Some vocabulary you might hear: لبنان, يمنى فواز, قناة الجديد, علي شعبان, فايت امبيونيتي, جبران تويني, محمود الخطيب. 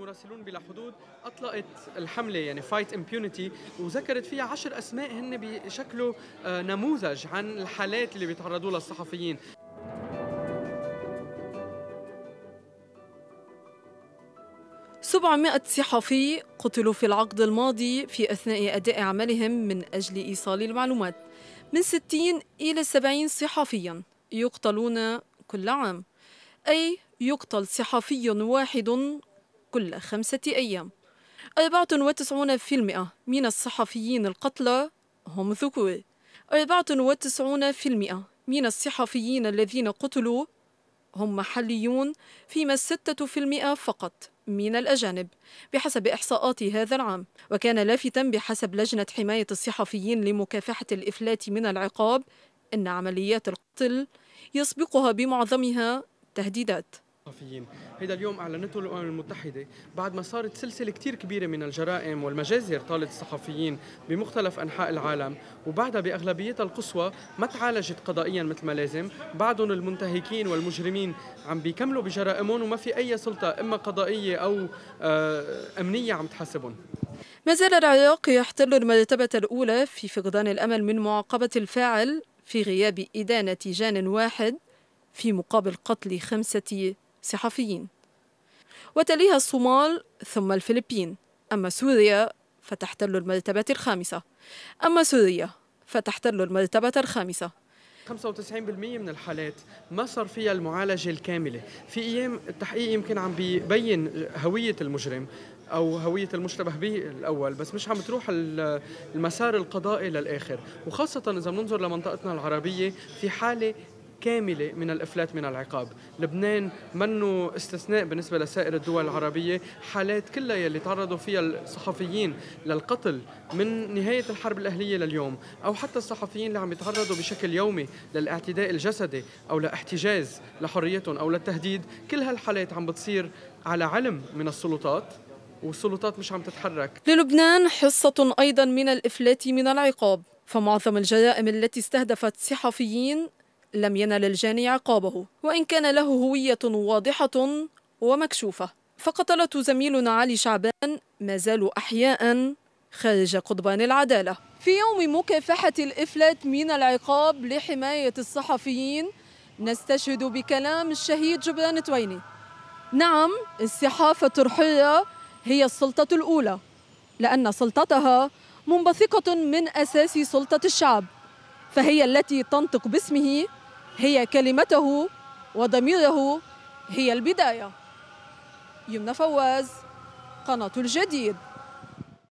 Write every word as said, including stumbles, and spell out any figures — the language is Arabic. مراسلون بلا حدود اطلقت الحمله يعني فايت امبيونيتي، وذكرت فيها عشر اسماء هن بشكله نموذج عن الحالات اللي بيتعرضوا لها الصحفيين. سبعمائة صحفي قتلوا في العقد الماضي في أثناء أداء عملهم من أجل إيصال المعلومات، من ستين إلى سبعين صحفياً يقتلون كل عام، أي يقتل صحفي واحد كل خمسة أيام. أربعة وتسعون بالمئة من الصحفيين القتلى هم ذكور. أربعة وتسعون بالمئة من الصحفيين الذين قتلوا هم محليون، فيما ستة بالمئة فقط من الأجانب بحسب إحصاءات هذا العام. وكان لافتا بحسب لجنة حماية الصحفيين لمكافحة الإفلات من العقاب أن عمليات القتل يسبقها بمعظمها تهديدات. هيدا اليوم أعلنته الأمم المتحدة بعد ما صارت سلسلة كتير كبيرة من الجرائم والمجازر طالت الصحفيين بمختلف أنحاء العالم، وبعدها بأغلبيتها القصوى ما تعالجت قضائيا مثل ما لازم. بعضهم المنتهكين والمجرمين عم بيكملوا بجرائمهم، وما في أي سلطة إما قضائية أو أمنية عم تحاسبهم. ما زال العراق يحتل المرتبة الأولى في فقدان الأمل من معاقبة الفاعل في غياب إدانة جان واحد في مقابل قتل خمسة صحفيين، وتليها الصومال ثم الفلبين. أما سوريا فتحتل المرتبة الخامسة أما سوريا فتحتل المرتبة الخامسة خمسة وتسعين بالمئة من الحالات ما صار فيها المعالجة الكاملة. في أيام التحقيق يمكن عم بيبين هوية المجرم أو هوية المشتبه به الأول، بس مش عم تروح المسار القضائي للآخر، وخاصة إذا بننظر لمنطقتنا العربية في حالة كاملة من الإفلات من العقاب. لبنان منه استثناء بالنسبة لسائر الدول العربية، حالات كلها يلي تعرضوا فيها الصحفيين للقتل من نهاية الحرب الأهلية لليوم، أو حتى الصحفيين اللي عم يتعرضوا بشكل يومي للاعتداء الجسدي أو لاحتجاز لحريتهم أو للتهديد، كل هالحالات عم بتصير على علم من السلطات، والسلطات مش عم تتحرك. للبنان حصة أيضا من الإفلات من العقاب، فمعظم الجرائم التي استهدفت صحفيين لم ينل الجاني عقابه وإن كان له هوية واضحة ومكشوفة. فقتلة زميلنا علي شعبان ما زالوا أحياء خارج قضبان العدالة. في يوم مكافحة الإفلات من العقاب لحماية الصحفيين نستشهد بكلام الشهيد جبران تويني: نعم، الصحافة الحرة هي السلطة الأولى، لأن سلطتها منبثقة من أساس سلطة الشعب، فهي التي تنطق باسمه، هي كلمته وضميره، هي البداية. يمنى فواز، قناة الجديد.